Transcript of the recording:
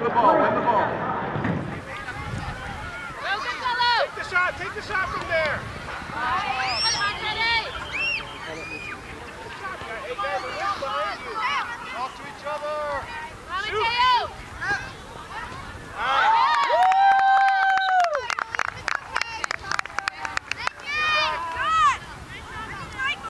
Win the ball, win the ball. Well, Gonzalo! Take the shot from there. Come on, Teddy! Take the shot, you got 8 guys behind you.